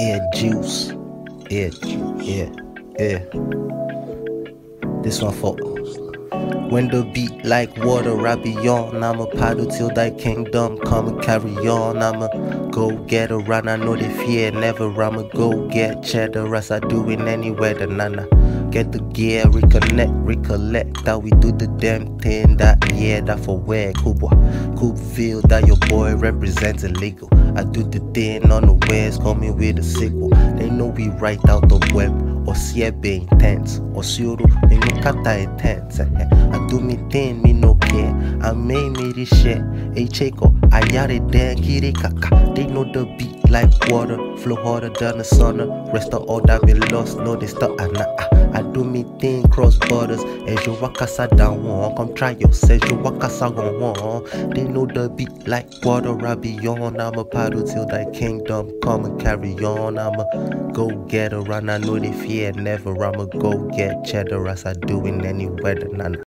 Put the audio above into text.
EarJuice. This one for when the beat like water, I be on. I'ma paddle till thy kingdom come and carry on. I'ma go get around. I know they fear never. I'ma go get cheddar as I do in anywhere. The nana get the gear, recollect that we do the damn thing. That yeah, that for where Kubwa, Kubville, that your boy represents Elegal. I do the thing on the west, coming with a sequel. They know we right out the web. Or siebe intense, or siuru, me no kata intense. I do me thing, me no care. I made me this shit. Hey Cheko, I yare dan kiri kaka. They know the beat like water, flow harder than the sun. Rest of all that me lost, no they stop. I do me thing, cross borders. As you walk us down one, come try yourself. You walk us out one. They know the beat like water, I be on. I'ma paddle till thy kingdom come and carry on. I'ma go get around. I know they fear. Never, I'ma go get cheddar as I do in any weather. Nah, nah.